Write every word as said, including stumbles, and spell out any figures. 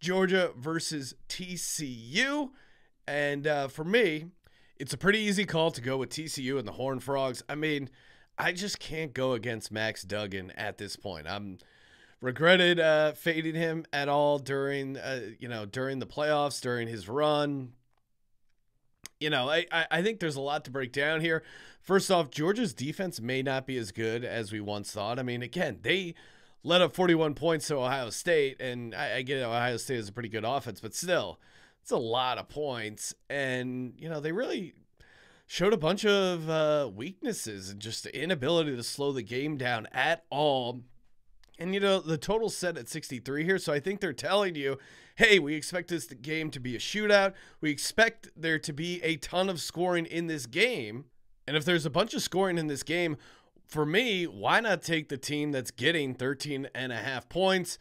Georgia versus T C U. And uh, for me, it's a pretty easy call to go with T C U and the Horned Frogs. I mean, I just can't go against Max Duggan at this point. I'm regretted uh, fading him at all during, uh, you know, during the playoffs, during his run. You know, I, I think there's a lot to break down here. First off, Georgia's defense may not be as good as we once thought. I mean, again, they let up forty-one points to Ohio State, and I, I get it, Ohio State is a pretty good offense, but still, it's a lot of points. And, you know, they really showed a bunch of uh, weaknesses and just the inability to slow the game down at all. And, you know, the total's set at sixty-three here, so I think they're telling you, hey, we expect this game to be a shootout. We expect there to be a ton of scoring in this game. And if there's a bunch of scoring in this game, for me, why not take the team that's getting thirteen and a half points?